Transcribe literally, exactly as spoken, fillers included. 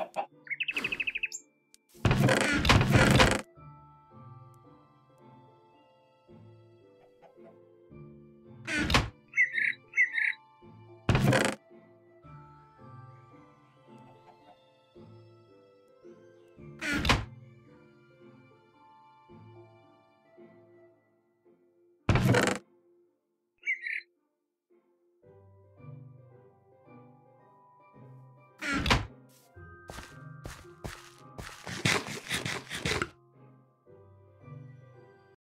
Ha ha ha.